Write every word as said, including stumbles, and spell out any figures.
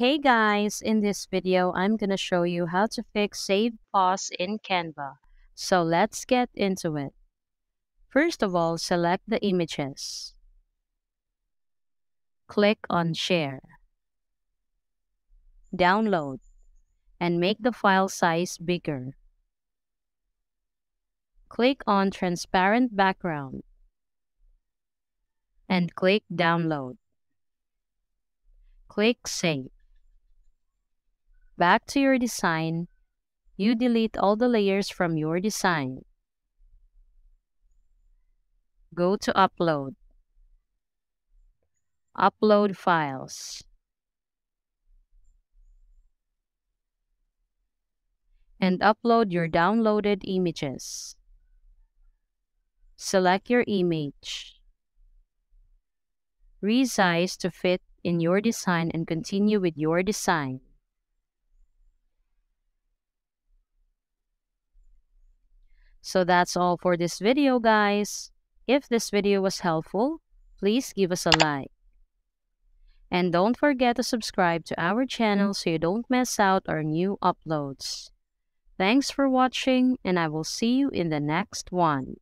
Hey guys, in this video, I'm gonna show you how to fix save pause in Canva. So let's get into it. First of all, select the images. Click on Share. Download. And make the file size bigger. Click on Transparent Background. And click Download. Click Save. Back to your design, you delete all the layers from your design. Go to Upload. Upload Files. And upload your downloaded images. Select your image. Resize to fit in your design and continue with your design. So that's all for this video, guys. If this video was helpful, please give us a like. And don't forget to subscribe to our channel so you don't miss out our new uploads. Thanks for watching, and I will see you in the next one.